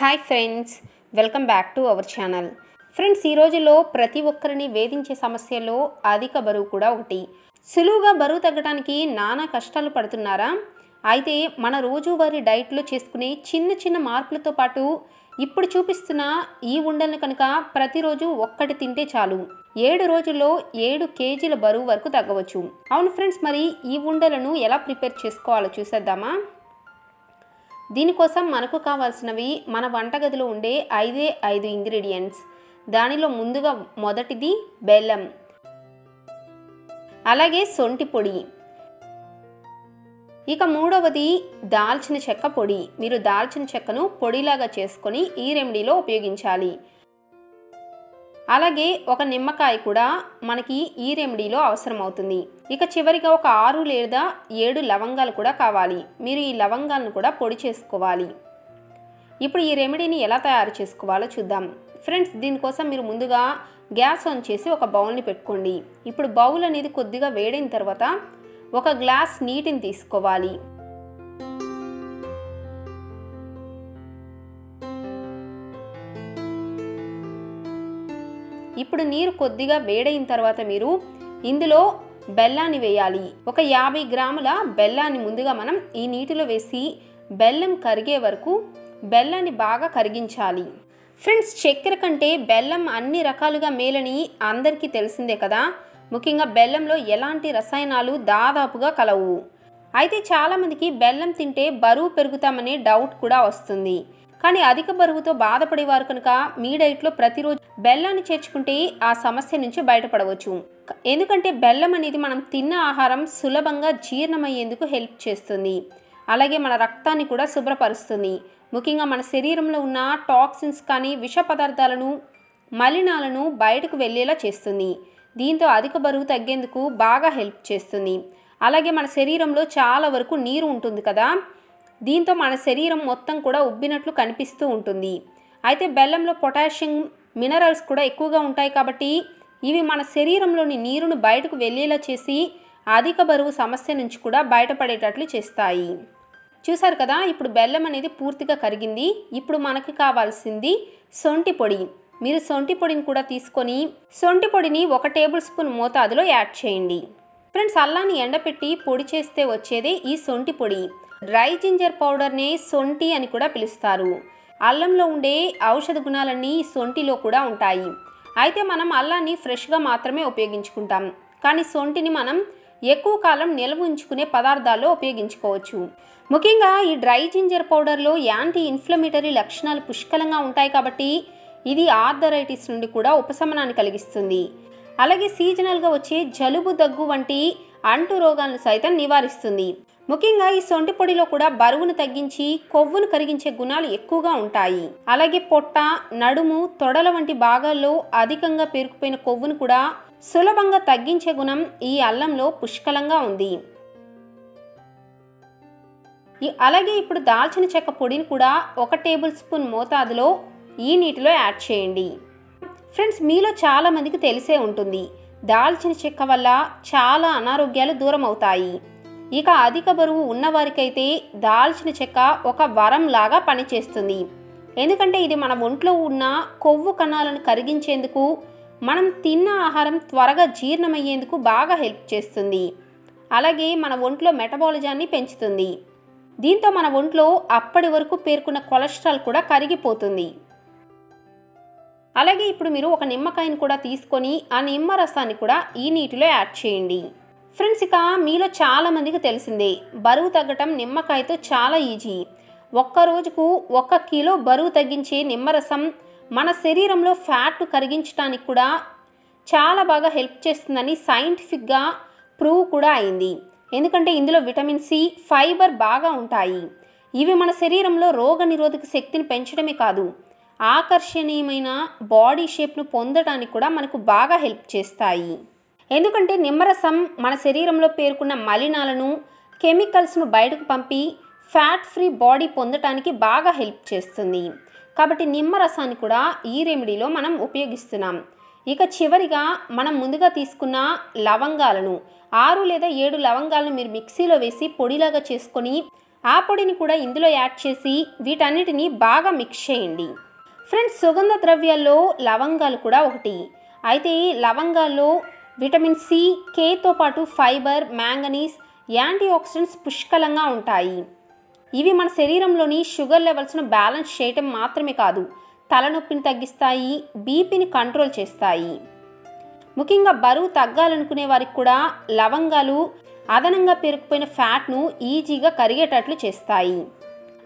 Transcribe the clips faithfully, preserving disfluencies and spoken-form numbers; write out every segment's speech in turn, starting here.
Hi friends, welcome back to our channel. Friends, ఈ రోజులో ప్రతి ఒక్కరిని వేధించే సమస్యలో అధిక బరువు కూడా ఒకటి. సులువుగా బరువు తగ్గడానికి నానా కష్టాలు పడుతున్నారా? అయితే మన రోజువారీ డైట్లో చేసుకునే చిన్న చిన్న మార్పులతో పాటు ఇప్పుడు చూపిస్తున్న ఈ ఉండలను కనుక ప్రతిరోజు ఒక్కటి తింటే చాలు ఏడు రోజుల్లో ఏడు కేజీల బరువు వరకు తగ్గవచ్చు. అవును ఫ్రెండ్స్, మరి ఈ ఉండలను ఎలా ప్రిపేర్ చేసుకోవాలో చూసేద్దామా? దీనికోసం మనకు కావాల్సినవి మన వంటగదిలో ఉండే ఐదే ఐదు ఇంగ్రీడియంట్స్. దానిలో ముందుగా మొదటిది బెల్లం, అలాగే సొంటి పొడి, ఇక మూడవది దాల్చిన చెక్క పొడి. మీరు దాల్చిన చెక్కను పొడిలాగా చేసుకొని ఈ రెమెడీలో ఉపయోగించాలి. అలాగే ఒక నిమ్మకాయ కూడా మనకి ఈ రెమెడీలో అవసరం అవుతుంది. ఇక చివరిగా ఒక ఆరు లేదా ఏడు లవంగాలు కూడా కావాలి. మీరు ఈ లవంగాలను కూడా పొడి చేసుకోవాలి. ఇప్పుడు ఈ రెమెడీని ఎలా తయారు చేసుకోవాలో చూద్దాం. ఫ్రెండ్స్, దీనికోసం మీరు ముందుగా గ్యాస్ ఆన్ చేసి ఒక బౌల్ని పెట్టుకోండి. ఇప్పుడు బౌల్ అనేది కొద్దిగా వేడైన తర్వాత ఒక గ్లాస్ నీటిని తీసుకోవాలి. ఇప్పుడు నీరు కొద్దిగా వేడైన తర్వాత మీరు ఇందులో బెల్లాన్ని వేయాలి. ఒక యాభై గ్రాముల బెల్లాన్ని ముందుగా మనం ఈ నీటిలో వేసి బెల్లం కరిగే వరకు బెల్లాన్ని బాగా కరిగించాలి. ఫ్రెండ్స్, చక్కెర కంటే బెల్లం అన్ని రకాలుగా మేలని అందరికీ తెలిసిందే కదా. ముఖ్యంగా బెల్లంలో ఎలాంటి రసాయనాలు దాదాపుగా కలవు. అయితే చాలామందికి బెల్లం తింటే బరువు పెరుగుతామనే డౌట్ కూడా వస్తుంది. కానీ అధిక బరువుతో బాధపడేవారు కనుక మీ డైట్లో ప్రతిరోజు బెల్లాన్ని చేర్చుకుంటే ఆ సమస్య నుంచి బయటపడవచ్చు. ఎందుకంటే బెల్లం అనేది మనం తిన్న ఆహారం సులభంగా జీర్ణమయ్యేందుకు హెల్ప్ చేస్తుంది. అలాగే మన రక్తాన్ని కూడా శుభ్రపరుస్తుంది. ముఖ్యంగా మన శరీరంలో ఉన్న టాక్సిన్స్ కానీ విష పదార్థాలను మలినాలను బయటకు వెళ్ళేలా చేస్తుంది. దీంతో అధిక బరువు తగ్గేందుకు బాగా హెల్ప్ చేస్తుంది. అలాగే మన శరీరంలో చాలా వరకు నీరు ఉంటుంది కదా, దీంతో మన శరీరం మొత్తం కూడా ఉబ్బినట్లు కనిపిస్తూ ఉంటుంది. అయితే బెల్లంలో పొటాషియం మినరల్స్ కూడా ఎక్కువగా ఉంటాయి కాబట్టి ఇవి మన శరీరంలోని నీరును బయటకు వెళ్ళేలా చేసి అధిక బరువు సమస్య నుంచి కూడా బయటపడేటట్లు చేస్తాయి. చూసారు కదా, ఇప్పుడు బెల్లం అనేది పూర్తిగా కరిగింది. ఇప్పుడు మనకి కావాల్సింది సొంటి పొడి. మీరు సొంటి పొడిని కూడా తీసుకొని సొంటి పొడిని ఒక టేబుల్ స్పూన్ మోతాదులో యాడ్ చేయండి. ఫ్రెండ్స్, అల్లాన్ని ఎండపెట్టి పొడి చేస్తే వచ్చేదే ఈ సొంటి పొడి. డ్రై జింజర్ పౌడర్నే సొంటి అని కూడా పిలుస్తారు. అల్లంలో ఉండే ఔషధ గుణాలన్నీ సొంటిలో కూడా ఉంటాయి. అయితే మనం అల్లాన్ని ఫ్రెష్గా మాత్రమే ఉపయోగించుకుంటాం, కానీ సొంటిని మనం ఎక్కువ కాలం నిల్వ ఉంచుకునే పదార్థాల్లో ఉపయోగించుకోవచ్చు. ముఖ్యంగా ఈ డ్రై జింజర్ పౌడర్లో యాంటీ ఇన్ఫ్లమేటరీ లక్షణాలు పుష్కలంగా ఉంటాయి కాబట్టి ఇది ఆర్థరైటిస్ నుండి కూడా ఉపశమనాన్ని కలిగిస్తుంది. అలాగే సీజనల్గా వచ్చే జలుబు దగ్గు వంటి అంటు రోగాలను సైతం నివారిస్తుంది. ముఖ్యంగా ఈ సొంటి పొడిలో కూడా బరువును తగ్గించి కొవ్వును కరిగించే గుణాలు ఎక్కువగా ఉంటాయి. అలాగే పొట్ట, నడుము, తొడల వంటి భాగాల్లో అధికంగా పేరుకుపోయిన కొవ్వును కూడా సులభంగా తగ్గించే గుణం ఈ అల్లంలో పుష్కలంగా ఉంది. అలాగే ఇప్పుడు దాల్చిన చెక్క పొడిని కూడా ఒక టేబుల్ స్పూన్ మోతాదులో ఈ నీటిలో యాడ్ చేయండి. ఫ్రెండ్స్, మీలో చాలామందికి తెలిసే ఉంటుంది, దాల్చిన చెక్క వల్ల చాలా అనారోగ్యాలు దూరం అవుతాయి. ఇక అధిక బరువు ఉన్నవారికైతే దాల్చిన చెక్క ఒక వరంలాగా పనిచేస్తుంది. ఎందుకంటే ఇది మన ఒంట్లో ఉన్న కొవ్వు కణాలను కరిగించేందుకు, మనం తిన్న ఆహారం త్వరగా జీర్ణమయ్యేందుకు బాగా హెల్ప్ చేస్తుంది. అలాగే మన ఒంట్లో మెటబాలిజాన్ని పెంచుతుంది. దీంతో మన ఒంట్లో అప్పటి వరకు పేర్కొన్న కొలెస్ట్రాల్ కూడా కరిగిపోతుంది. అలాగే ఇప్పుడు మీరు ఒక నిమ్మకాయను కూడా తీసుకొని ఆ నిమ్మ రసాన్ని కూడా ఈ నీటిలో యాడ్ చేయండి. ఫ్రెండ్స్, ఇక మీలో చాలామందికి తెలిసిందే, బరువు తగ్గటం నిమ్మకాయతో చాలా ఈజీ. ఒక్క రోజుకు ఒక కిలో బరువు తగ్గించే నిమ్మరసం మన శరీరంలో ఫ్యాట్ కరిగించడానికి కూడా చాలా బాగా హెల్ప్ చేస్తుందని సైంటిఫిక్గా ప్రూవ్ కూడా అయింది. ఎందుకంటే ఇందులో విటమిన్ సి, ఫైబర్ బాగా ఉంటాయి. ఇవి మన శరీరంలో రోగనిరోధక శక్తిని పెంచడమే కాదు, ఆకర్షణీయమైన బాడీ షేప్ను పొందడానికి కూడా మనకు బాగా హెల్ప్ చేస్తాయి. ఎందుకంటే నిమ్మరసం మన శరీరంలో పేరుకున్న మలినాలను, కెమికల్స్ను బయటకు పంపి ఫ్యాట్ ఫ్రీ బాడీ పొందటానికి బాగా హెల్ప్ చేస్తుంది. కాబట్టి నిమ్మరసాన్ని కూడా ఈ రెమెడీలో మనం ఉపయోగిస్తున్నాం. ఇక చివరిగా మనం ముందుగా తీసుకున్న లవంగాలను, ఆరు లేదా ఏడు లవంగాలను మీరు మిక్సీలో వేసి పొడిలాగా చేసుకొని ఆ పొడిని కూడా ఇందులో యాడ్ చేసి వీటన్నిటిని బాగా మిక్స్ చేయండి. ఫ్రెండ్స్, సుగంధ ద్రవ్యాల్లో లవంగాలు కూడా ఒకటి. అయితే ఈ లవంగాల్లో విటమిన్ సి, కేతో పాటు ఫైబర్, మ్యాంగనీస్, యాంటీ ఆక్సిడెంట్స్ పుష్కలంగా ఉంటాయి. ఇవి మన శరీరంలోని షుగర్ లెవెల్స్ను బ్యాలెన్స్ చేయటం మాత్రమే కాదు, తలనొప్పిని తగ్గిస్తాయి, బీపీని కంట్రోల్ చేస్తాయి. ముఖ్యంగా బరువు తగ్గాలనుకునే వారికి కూడా లవంగాలు అదనంగా పెరిగిపోయిన ఫ్యాట్ను ఈజీగా కరిగేటట్లు చేస్తాయి.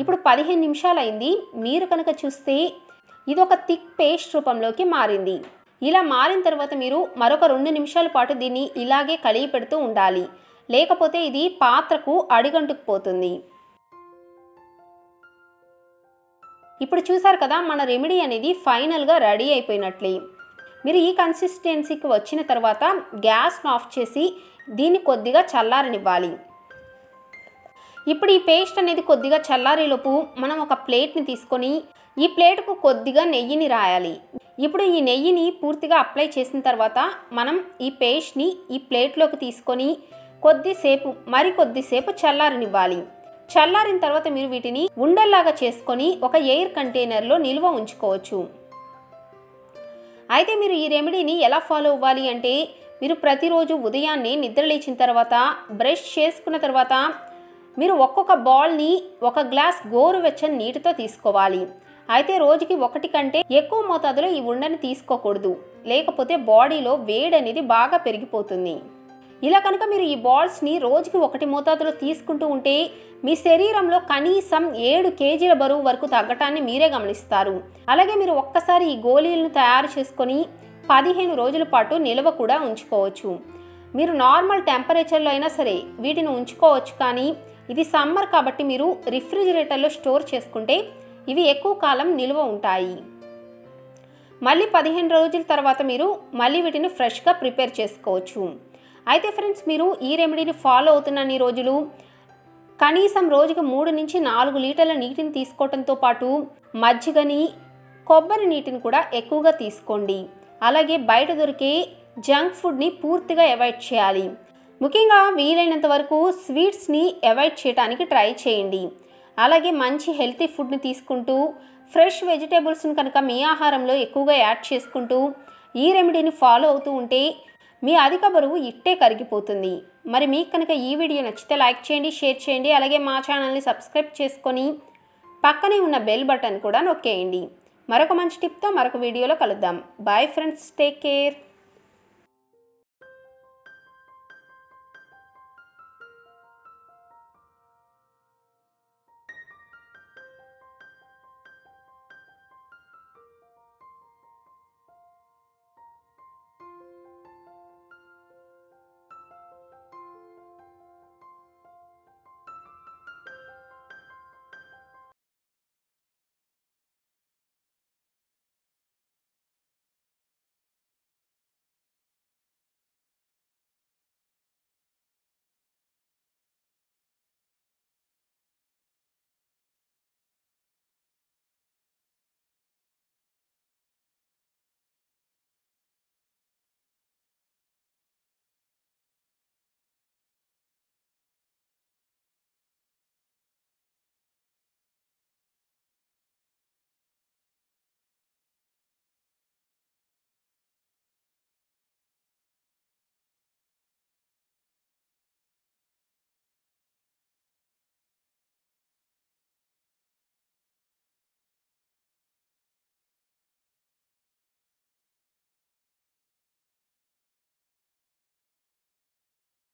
ఇప్పుడు పదిహేను నిమిషాలు అయింది. మీరు కనుక చూస్తే ఇది ఒక థిక్ పేస్ట్ రూపంలోకి మారింది. ఇలా మారిన తర్వాత మీరు మరొక రెండు నిమిషాల పాటు దీన్ని ఇలాగే కలిగి పెడుతూ ఉండాలి, లేకపోతే ఇది పాత్రకు అడుగంటుకుపోతుంది. ఇప్పుడు చూసారు కదా, మన రెమెడీ అనేది ఫైనల్గా రెడీ అయిపోయినట్లే. మీరు ఈ కన్సిస్టెన్సీకి వచ్చిన తర్వాత గ్యాస్ను ఆఫ్ చేసి దీన్ని కొద్దిగా చల్లారనివ్వాలి. ఇప్పుడు ఈ పేస్ట్ అనేది కొద్దిగా చల్లారేలోపు మనం ఒక ప్లేట్ని తీసుకొని ఈ ప్లేట్కు కొద్దిగా నెయ్యిని రాయాలి. ఇప్పుడు ఈ నెయ్యిని పూర్తిగా అప్లై చేసిన తర్వాత మనం ఈ పేస్ట్ని ఈ ప్లేట్లోకి తీసుకొని కొద్దిసేపు మరి కొద్దిసేపు చల్లారనివ్వాలి. చల్లారిన తర్వాత మీరు వీటిని ఉండల్లాగా చేసుకొని ఒక ఎయిర్ కంటైనర్లో నిల్వ ఉంచుకోవచ్చు. అయితే మీరు ఈ రెమెడీని ఎలా ఫాలో అవ్వాలి అంటే, మీరు ప్రతిరోజు ఉదయాన్నే నిద్ర లేచిన తర్వాత బ్రష్ చేసుకున్న తర్వాత మీరు ఒక్కొక్క బాల్ని ఒక గ్లాస్ గోరువెచ్చని నీటితో తీసుకోవాలి. అయితే రోజుకి ఒకటి కంటే ఎక్కువ మోతాదులో ఈ ఉండని తీసుకోకూడదు, లేకపోతే బాడీలో వేడి అనేది బాగా పెరిగిపోతుంది. ఇలా కనుక మీరు ఈ బాల్స్ని రోజుకి ఒకటి మోతాదులో తీసుకుంటూ ఉంటే మీ శరీరంలో కనీసం ఏడు కేజీల బరువు వరకు తగ్గటాన్ని మీరే గమనిస్తారు. అలాగే మీరు ఒక్కసారి ఈ గోళీలను తయారు చేసుకొని పదిహేను రోజుల పాటు నిల్వ కూడా ఉంచుకోవచ్చు. మీరు నార్మల్ టెంపరేచర్లో అయినా సరే వీటిని ఉంచుకోవచ్చు, కానీ ఇది సమ్మర్ కాబట్టి మీరు రిఫ్రిజిరేటర్లో స్టోర్ చేసుకుంటే ఇవి ఎక్కువ కాలం నిల్వ ఉంటాయి. మళ్ళీ పదిహేను రోజుల తర్వాత మీరు మళ్ళీ వీటిని ఫ్రెష్గా ప్రిపేర్ చేసుకోవచ్చు. అయితే ఫ్రెండ్స్, మీరు ఈ రెమెడీని ఫాలో అవుతున్న రోజులు కనీసం రోజుకి మూడు నుంచి నాలుగు లీటర్ల నీటిని తీసుకోవడంతో పాటు మజ్జిగని, కొబ్బరి నీటిని కూడా ఎక్కువగా తీసుకోండి. అలాగే బయట దొరికే జంక్ ఫుడ్ని పూర్తిగా అవాయిడ్ చేయాలి. ముఖ్యంగా వీలైనంత వరకు స్వీట్స్ని అవాయిడ్ చేయడానికి ట్రై చేయండి. అలాగే మంచి హెల్తీ ఫుడ్ని తీసుకుంటూ ఫ్రెష్ వెజిటేబుల్స్ని కనుక మీ ఆహారంలో ఎక్కువగా యాడ్ చేసుకుంటూ ఈ రెమెడీని ఫాలో అవుతూ ఉంటే మీ అధిక బరువు ఇట్టే కరిగిపోతుంది. మరి మీకు కనుక ఈ వీడియో నచ్చితే లైక్ చేయండి, షేర్ చేయండి. అలాగే మా ఛానల్ని సబ్స్క్రైబ్ చేసుకొని పక్కనే ఉన్న బెల్ బటన్ కూడా నొక్కేయండి. మరొక మంచి టిప్తో మరొక వీడియోలో కలుద్దాం. Bye friends, take care.